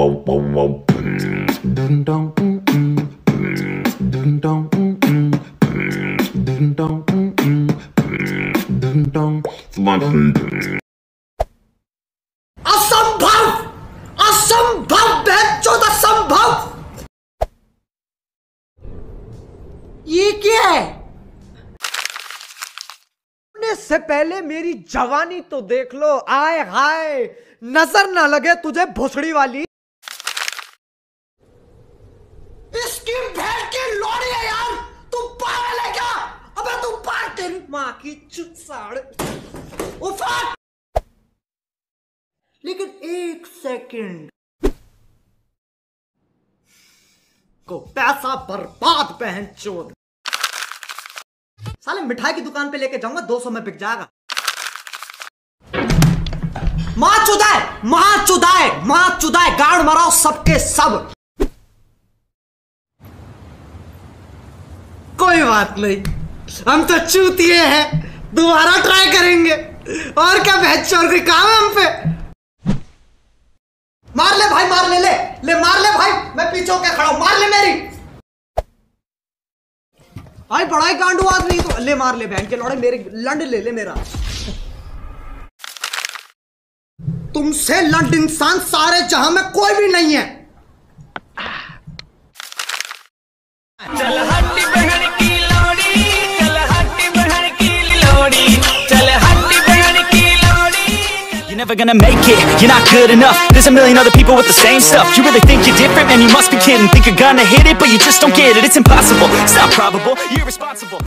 असंभव बेचौद असंभव। ये क्या है? से पहले मेरी जवानी तो देख लो, आय हाय नजर ना लगे तुझे भोसड़ी वाली। इसकी भेड़ की लोड़ी है यार, तू पागल है क्या? अबे तू पागल, माँ की चुटसाड़। लेकिन एक सेकंड को पैसा बर्बाद बहन चोद। साले मिठाई की दुकान पे लेके जाऊंगा, 200 में बिक जाएगा। माँ चुदाए, माँ चुदाए, माँ चुदाए, गाड़ मराओ सबके सब। कोई बात नहीं, हम तो चूतिए हैं, दोबारा ट्राई करेंगे। और क्या बहस चोर कोई काम है हम पे? मार ले भाई, मार ले, ले, ले मार ले भाई, मैं पीछे होके खड़ा हूं, मार ले मेरी। भाई बड़ा ही गांडू आदमी तो, ले मार ले बहन के लौड़े, मेरे लंड ले ले मेरा। तुमसे लंड इंसान सारे जहां में कोई भी नहीं है। चल हट्टी बहन की लौड़ी, चल हट्टी बहन की लौड़ी, चल हट्टी बहन की लौड़ी। You're never gonna make it, you're not good enough. There's a million other people with the same stuff. You really think you're different, man, you must be kidding. Think you're gonna hit it, but you just don't get it. It's impossible, it's not probable, you're irresponsible.